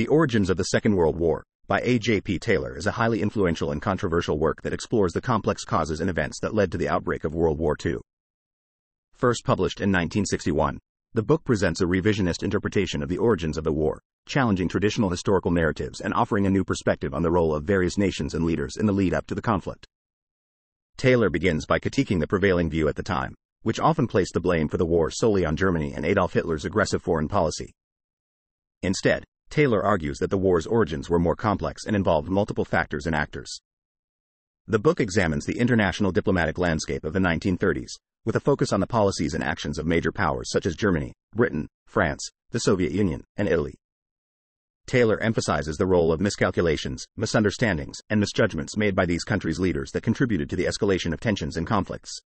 The Origins of the Second World War by A.J.P. Taylor is a highly influential and controversial work that explores the complex causes and events that led to the outbreak of World War II. First published in 1961, the book presents a revisionist interpretation of the origins of the war, challenging traditional historical narratives and offering a new perspective on the role of various nations and leaders in the lead-up to the conflict. Taylor begins by critiquing the prevailing view at the time, which often placed the blame for the war solely on Germany and Adolf Hitler's aggressive foreign policy. Instead, Taylor argues that the war's origins were more complex and involved multiple factors and actors. The book examines the international diplomatic landscape of the 1930s, with a focus on the policies and actions of major powers such as Germany, Britain, France, the Soviet Union, and Italy. Taylor emphasizes the role of miscalculations, misunderstandings, and misjudgments made by these countries' leaders that contributed to the escalation of tensions and conflicts.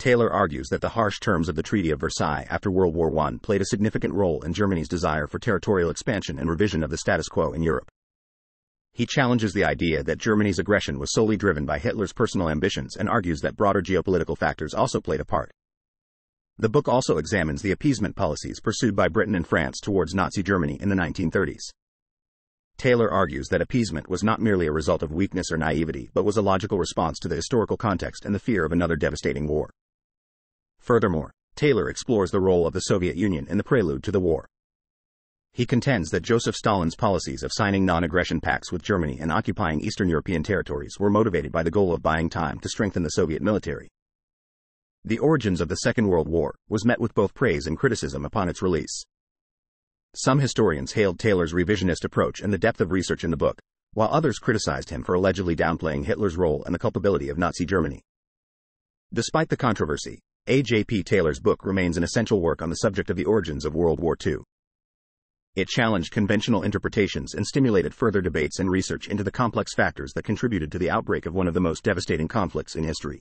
Taylor argues that the harsh terms of the Treaty of Versailles after World War I played a significant role in Germany's desire for territorial expansion and revision of the status quo in Europe. He challenges the idea that Germany's aggression was solely driven by Hitler's personal ambitions and argues that broader geopolitical factors also played a part. The book also examines the appeasement policies pursued by Britain and France towards Nazi Germany in the 1930s. Taylor argues that appeasement was not merely a result of weakness or naivety, but was a logical response to the historical context and the fear of another devastating war. Furthermore, Taylor explores the role of the Soviet Union in the prelude to the war. He contends that Joseph Stalin's policies of signing non-aggression pacts with Germany and occupying Eastern European territories were motivated by the goal of buying time to strengthen the Soviet military. The Origins of the Second World War was met with both praise and criticism upon its release. Some historians hailed Taylor's revisionist approach and the depth of research in the book, while others criticized him for allegedly downplaying Hitler's role and the culpability of Nazi Germany. Despite the controversy, A.J.P. Taylor's book remains an essential work on the subject of the origins of World War II. It challenged conventional interpretations and stimulated further debates and research into the complex factors that contributed to the outbreak of one of the most devastating conflicts in history.